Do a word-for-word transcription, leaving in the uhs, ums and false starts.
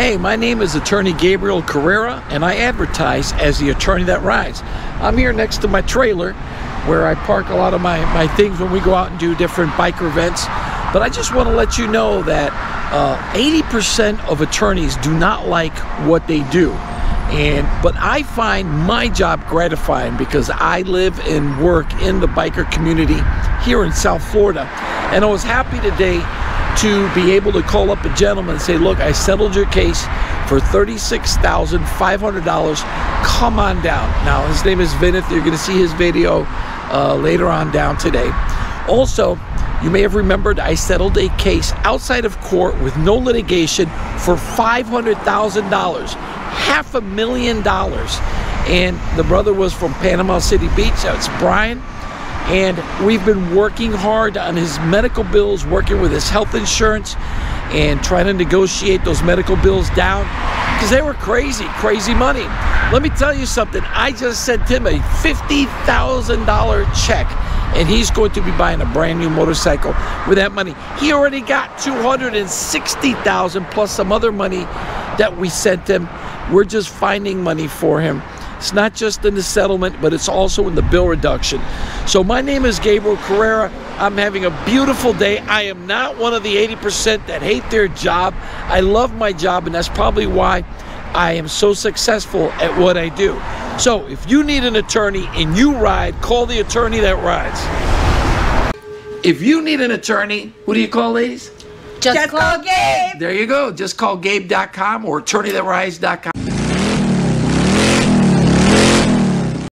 Hey, my name is Attorney Gabriel Carrera, and I advertise as the Attorney That Rides. I'm here next to my trailer where I park a lot of my, my things when we go out and do different biker events. But I just want to let you know that eighty percent uh, of attorneys do not like what they do. And but I find my job gratifying because I live and work in the biker community here in South Florida. And I was happy today to be able to call up a gentleman and say, look, I settled your case for thirty-six thousand five hundred dollars. Come on down. Now, his name is Vineth. You're going to see his video uh, later on down today. Also, you may have remembered I settled a case outside of court with no litigation for five hundred thousand dollars. Half a million dollars. And the brother was from Panama City Beach. That's Brian. And we've been working hard on his medical bills, working with his health insurance, and trying to negotiate those medical bills down because they were crazy, crazy money. Let me tell you something. I just sent him a fifty thousand dollar check, and he's going to be buying a brand new motorcycle with that money. He already got two hundred sixty thousand dollars plus some other money that we sent him. We're just finding money for him. It's not just in the settlement, but it's also in the bill reduction. So my name is Gabriel Carrera. I'm having a beautiful day. I am not one of the eighty percent that hate their job. I love my job, and that's probably why I am so successful at what I do. So if you need an attorney and you ride, call the Attorney That Rides. If you need an attorney, who do you call, ladies? Just, just call, call Gabe. There you go. Just call Gabe dot com or Attorney That Rides dot com.